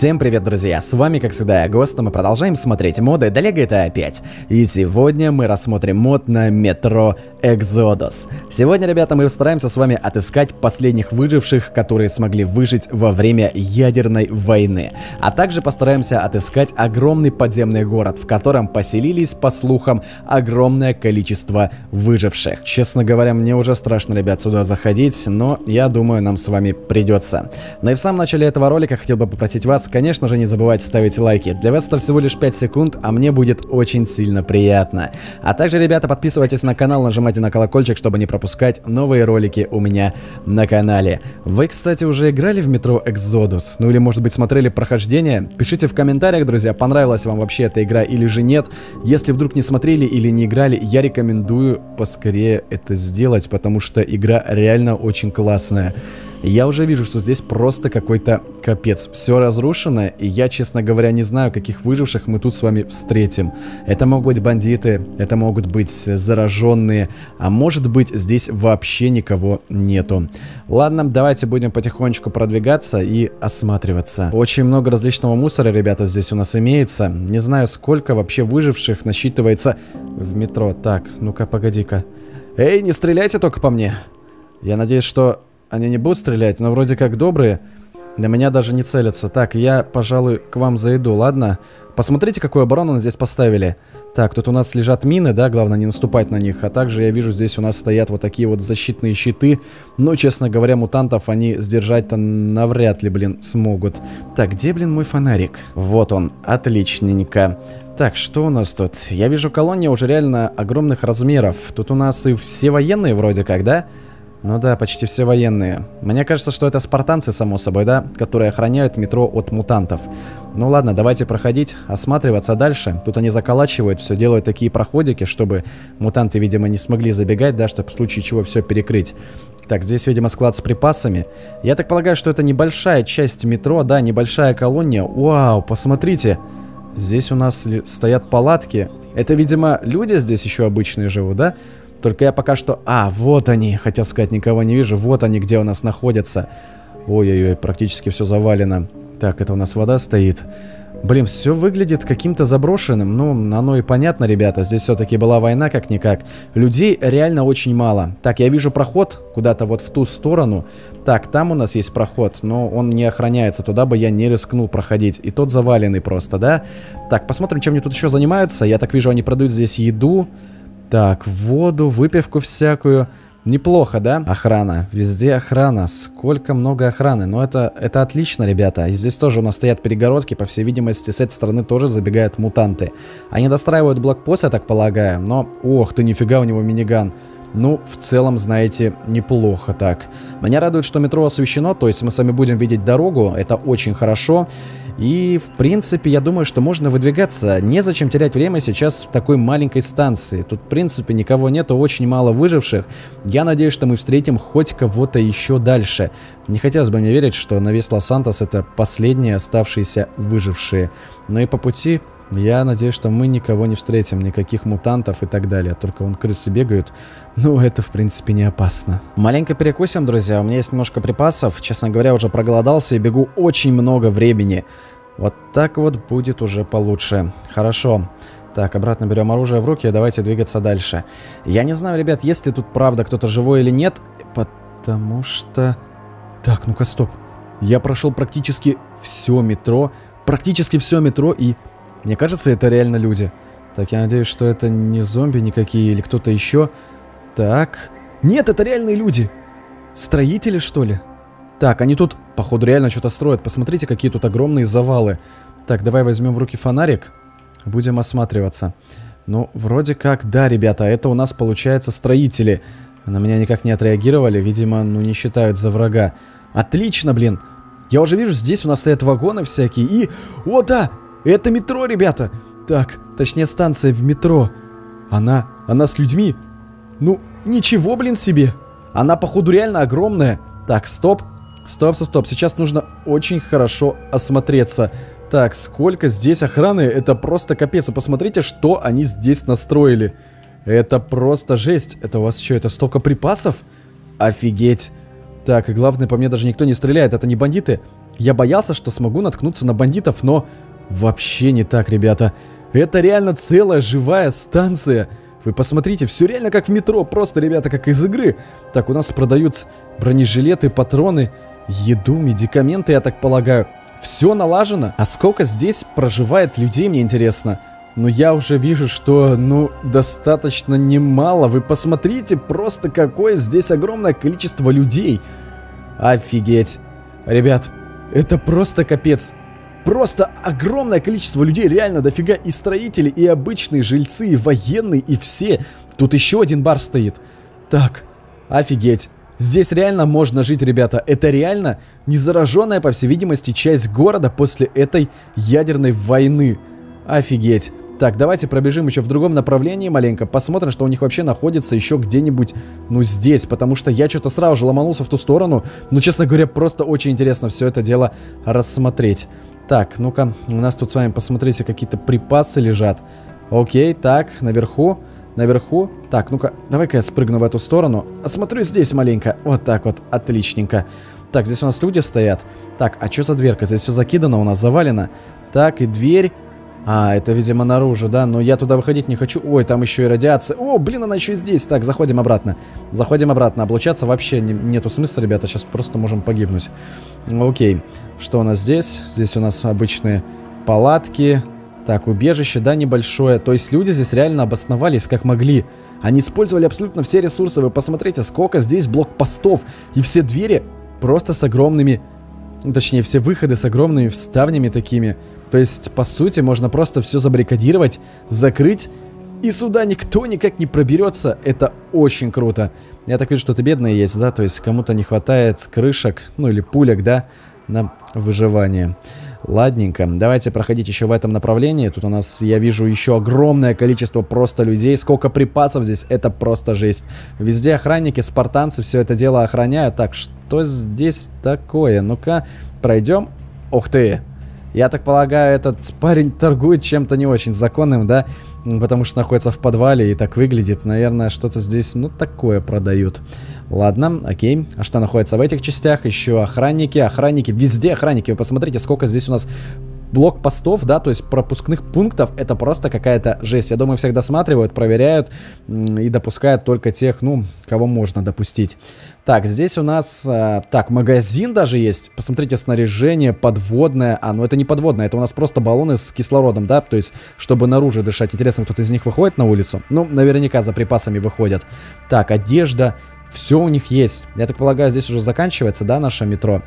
Всем привет, друзья! С вами, как всегда, я Гост, и мы продолжаем смотреть моды для GTA 5. И сегодня мы рассмотрим мод на Metro Exodus. Сегодня, ребята, мы стараемся с вами отыскать последних выживших, которые смогли выжить во время ядерной войны. А также постараемся отыскать огромный подземный город, в котором поселились, по слухам, огромное количество выживших. Честно говоря, мне уже страшно, ребят, сюда заходить, но я думаю, нам с вами придется. Но и в самом начале этого ролика хотел бы попросить вас, конечно же, не забывайте ставить лайки. Для вас это всего лишь 5 секунд, а мне будет очень сильно приятно. А также, ребята, подписывайтесь на канал, нажимайте на колокольчик, чтобы не пропускать новые ролики у меня на канале. Вы, кстати, уже играли в Metro Exodus? Ну или, может быть, смотрели прохождение? Пишите в комментариях, друзья, понравилась вам вообще эта игра или же нет. Если вдруг не смотрели или не играли, я рекомендую поскорее это сделать, потому что игра реально очень классная. Я уже вижу, что здесь просто какой-то капец. Все разрушено, и я, честно говоря, не знаю, каких выживших мы тут с вами встретим. Это могут быть бандиты, это могут быть зараженные, а может быть, здесь вообще никого нету. Ладно, давайте будем потихонечку продвигаться и осматриваться. Очень много различного мусора, ребята, здесь у нас имеется. Не знаю, сколько вообще выживших насчитывается в метро. Так, ну-ка, погоди-ка. Эй, не стреляйте только по мне. Я надеюсь, что... Они не будут стрелять, но вроде как добрые. На меня даже не целятся. Так, я, пожалуй, к вам зайду, ладно? Посмотрите, какую оборону здесь поставили. Так, тут у нас лежат мины, да, главное не наступать на них. А также я вижу, здесь у нас стоят вот такие вот защитные щиты. Но, честно говоря, мутантов они сдержать-то навряд ли, блин, смогут. Так, где, блин, мой фонарик? Вот он, отличненько. Так, что у нас тут? Я вижу колонию уже реально огромных размеров. Тут у нас и все военные вроде как, да? Ну да, почти все военные. Мне кажется, что это спартанцы, само собой, да? Которые охраняют метро от мутантов. Ну ладно, давайте проходить, осматриваться дальше. Тут они заколачивают все, делают такие проходики, чтобы мутанты, видимо, не смогли забегать, да, чтобы в случае чего все перекрыть. Так, здесь, видимо, склад с припасами. Я так полагаю, что это небольшая часть метро, да, небольшая колония. Вау, посмотрите. Здесь у нас стоят палатки. Это, видимо, люди здесь еще обычные живут, да? Только я пока что... А, вот они, хотел сказать, никого не вижу. Вот они, где у нас находятся. Ой-ой-ой, практически все завалено. Так, это у нас вода стоит. Блин, все выглядит каким-то заброшенным. Ну, оно и понятно, ребята. Здесь все-таки была война, как-никак. Людей реально очень мало. Так, я вижу проход куда-то вот в ту сторону. Так, там у нас есть проход, но он не охраняется. Туда бы я не рискнул проходить. И тот заваленный просто, да? Так, посмотрим, чем они тут еще занимаются. Я так вижу, они продают здесь еду. Так, воду, выпивку всякую. Неплохо, да? Охрана. Везде охрана. Сколько много охраны. Но это отлично, ребята. И здесь тоже у нас стоят перегородки. По всей видимости, с этой стороны тоже забегают мутанты. Они достраивают блокпост, я так полагаю. Но, ох ты, нифига у него миниган. Ну, в целом, знаете, неплохо так. Меня радует, что метро освещено. То есть мы с вами будем видеть дорогу. Это очень хорошо. И, в принципе, я думаю, что можно выдвигаться. Незачем терять время сейчас в такой маленькой станции. Тут, в принципе, никого нету, очень мало выживших. Я надеюсь, что мы встретим хоть кого-то еще дальше. Не хотелось бы мне верить, что на весь Лос-Сантос это последние оставшиеся выжившие. Но и по пути... Я надеюсь, что мы никого не встретим, никаких мутантов и так далее. Только вон крысы бегают. Ну, это, в принципе, не опасно. Маленько перекусим, друзья. У меня есть немножко припасов. Честно говоря, уже проголодался и бегу очень много времени. Вот так вот будет уже получше. Хорошо. Так, обратно берем оружие в руки и давайте двигаться дальше. Я не знаю, ребят, есть ли тут правда кто-то живой или нет. Потому что... Так, ну-ка, стоп. Я прошел практически все метро. Практически все метро и... Мне кажется, это реально люди. Так, я надеюсь, что это не зомби никакие или кто-то еще. Так. Нет, это реальные люди. Строители, что ли? Так, они тут, походу, реально что-то строят. Посмотрите, какие тут огромные завалы. Так, давай возьмем в руки фонарик. Будем осматриваться. Ну, вроде как, да, ребята, это у нас, получается, строители. На меня никак не отреагировали. Видимо, ну, не считают за врага. Отлично, блин. Я уже вижу, здесь у нас стоят вагоны всякие. И... О, да! Это метро, ребята! Так, точнее, станция в метро. Она с людьми. Ну, ничего, блин, себе. Она, походу, реально огромная. Так, стоп. Стоп. Сейчас нужно очень хорошо осмотреться. Так, сколько здесь охраны. Это просто капец. Вы посмотрите, что они здесь настроили. Это просто жесть. Это у вас что, это столько припасов? Офигеть. Так, и главное, по мне даже никто не стреляет. Это не бандиты. Я боялся, что смогу наткнуться на бандитов, но вообще не так, ребята. Это реально целая живая станция. Вы посмотрите, все реально как в метро, просто, ребята, как из игры. Так, у нас продают бронежилеты, патроны, еду, медикаменты, я так полагаю. Все налажено. А сколько здесь проживает людей, мне интересно. Но я уже вижу, что, ну, достаточно немало. Вы посмотрите просто, какое здесь огромное количество людей. Офигеть. Ребят, это просто капец. Просто огромное количество людей, реально дофига. И строители, и обычные жильцы, и военные, и все. Тут еще один бар стоит. Так, офигеть. Здесь реально можно жить, ребята. Это реально незараженная, по всей видимости, часть города после этой ядерной войны. Офигеть. Так, давайте пробежим еще в другом направлении маленько. Посмотрим, что у них вообще находится еще где-нибудь, ну, здесь. Потому что я что-то сразу же ломанулся в ту сторону. Но, честно говоря, просто очень интересно все это дело рассмотреть. Так, ну-ка, у нас тут с вами, посмотрите, какие-то припасы лежат. Окей, так, наверху. Наверху. Так, ну-ка, давай-ка я спрыгну в эту сторону. Осмотрю здесь маленько. Вот так вот, отличненько. Так, здесь у нас люди стоят. Так, а что за дверка? Здесь все закидано у нас, завалено. Так, и дверь. А, это, видимо, наружу, да? Но я туда выходить не хочу. Ой, там еще и радиация. О, блин, она еще и здесь. Так, заходим обратно. Заходим обратно. Облучаться вообще нету смысла, ребята. Сейчас просто можем погибнуть. Окей. Что у нас здесь? Здесь у нас обычные палатки. Так, убежище, да, небольшое. То есть люди здесь реально обосновались, как могли. Они использовали абсолютно все ресурсы. Вы посмотрите, сколько здесь блокпостов. И все двери просто с огромными... Точнее, все выходы с огромными вставнями такими. То есть, по сути, можно просто все забаррикадировать, закрыть, и сюда никто никак не проберется. Это очень круто. Я так вижу, что-то бедное есть, да? То есть, кому-то не хватает крышек, ну или пулек, да, на выживание. Ладненько, давайте проходить еще в этом направлении. Тут у нас, я вижу, еще огромное количество просто людей. Сколько припасов здесь, это просто жесть. Везде охранники, спартанцы, все это дело охраняют. Так, что здесь такое? Ну-ка, пройдем. Ух ты! Я так полагаю, этот парень торгует чем-то не очень законным, да? Потому что находится в подвале и так выглядит. Наверное, что-то здесь, ну, такое продают. Ладно, окей. А что находится в этих частях? Еще охранники, охранники. Везде охранники. Вы посмотрите, сколько здесь у нас блокпостов, да? То есть пропускных пунктов. Это просто какая-то жесть. Я думаю, всех досматривают, проверяют и допускают только тех, ну, кого можно допустить. Так, здесь у нас... так, магазин даже есть. Посмотрите, снаряжение подводное. А, ну это не подводное, это у нас просто баллоны с кислородом, да? То есть, чтобы наружу дышать. Интересно, кто-то из них выходит на улицу? Ну, наверняка за припасами выходят. Так, одежда. Все у них есть. Я так полагаю, здесь уже заканчивается, да, наше метро?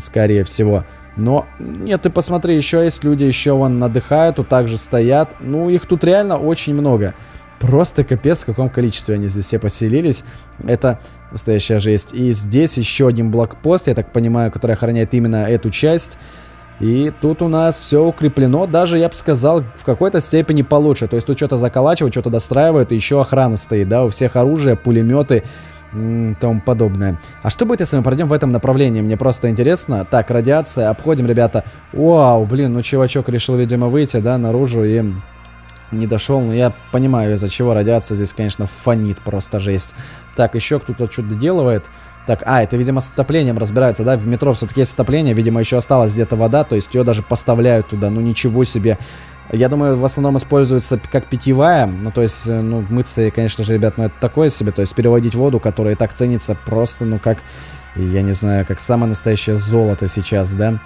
Скорее всего. Но, нет, ты посмотри, еще есть люди, еще вон отдыхают, тут также стоят. Ну, их тут реально очень много. Просто капец, в каком количестве они здесь все поселились. Это настоящая жесть. И здесь еще один блокпост, я так понимаю, который охраняет именно эту часть. И тут у нас все укреплено, даже, я бы сказал, в какой-то степени получше. То есть тут что-то заколачивают, что-то достраивают, и еще охрана стоит, да, у всех оружие, пулеметы. Тому подобное. А что будет, если мы пройдем в этом направлении? Мне просто интересно. Так, радиация, обходим, ребята. Вау, блин, ну чувачок решил, видимо, выйти, да, наружу и не дошел. Но я понимаю, из-за чего радиация здесь, конечно, фонит, просто жесть. Так, еще кто-то что-то доделывает. Так, а, это, видимо, с отоплением разбирается, да? В метро все-таки есть отопление, видимо, еще осталась где-то вода, то есть ее даже поставляют туда. Ну ничего себе. Я думаю, в основном используется как питьевая. Ну, то есть, ну, мыться, конечно же, ребят, ну, это такое себе. То есть, переводить воду, которая и так ценится просто, ну, как, я не знаю, как самое настоящее золото сейчас, да?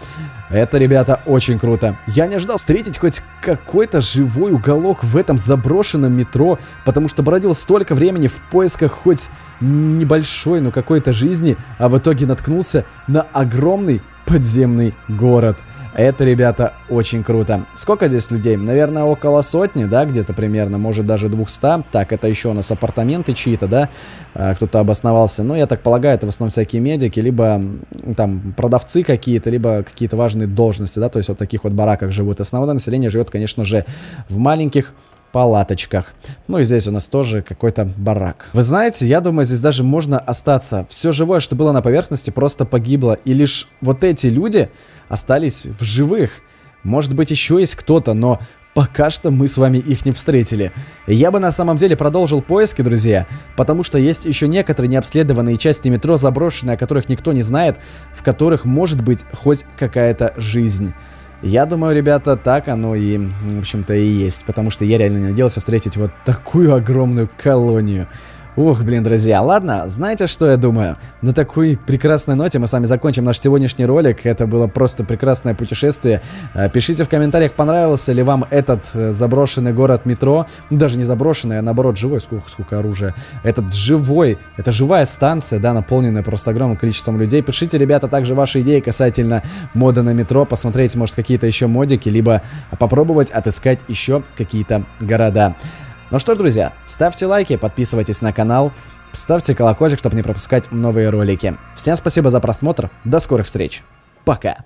Это, ребята, очень круто. Я не ожидал встретить хоть какой-то живой уголок в этом заброшенном метро, потому что бродил столько времени в поисках хоть небольшой, но какой-то жизни, а в итоге наткнулся на огромный подземный город. Это, ребята, очень круто. Сколько здесь людей? Наверное, около сотни, да, где-то примерно, может даже 200. Так, это еще у нас апартаменты чьи-то, да, кто-то обосновался. Но я так полагаю, это в основном всякие медики, либо там продавцы какие-то, либо какие-то важные должности, да, то есть вот в таких вот бараках живут. Основное население живет, конечно же, в маленьких палаточках. Ну и здесь у нас тоже какой-то барак. Вы знаете, я думаю, здесь даже можно остаться. Все живое, что было на поверхности, просто погибло. И лишь вот эти люди остались в живых. Может быть, еще есть кто-то, но пока что мы с вами их не встретили. Я бы на самом деле продолжил поиски, друзья, потому что есть еще некоторые необследованные части метро, заброшенные, о которых никто не знает, в которых может быть хоть какая-то жизнь. Я думаю, ребята, так оно и, в общем-то, и есть, потому что я реально не надеялся встретить вот такую огромную колонию. Ух, блин, друзья, ладно, знаете, что я думаю? На такой прекрасной ноте мы с вами закончим наш сегодняшний ролик. Это было просто прекрасное путешествие. Пишите в комментариях, понравился ли вам этот заброшенный город метро. Даже не заброшенный, а наоборот живой. Сколько оружия. Этот живой, это живая станция, да, наполненная просто огромным количеством людей. Пишите, ребята, также ваши идеи касательно мода на метро. Посмотреть, может, какие-то еще модики, либо попробовать отыскать еще какие-то города. Ну что ж, друзья, ставьте лайки, подписывайтесь на канал, ставьте колокольчик, чтобы не пропускать новые ролики. Всем спасибо за просмотр, до скорых встреч, пока!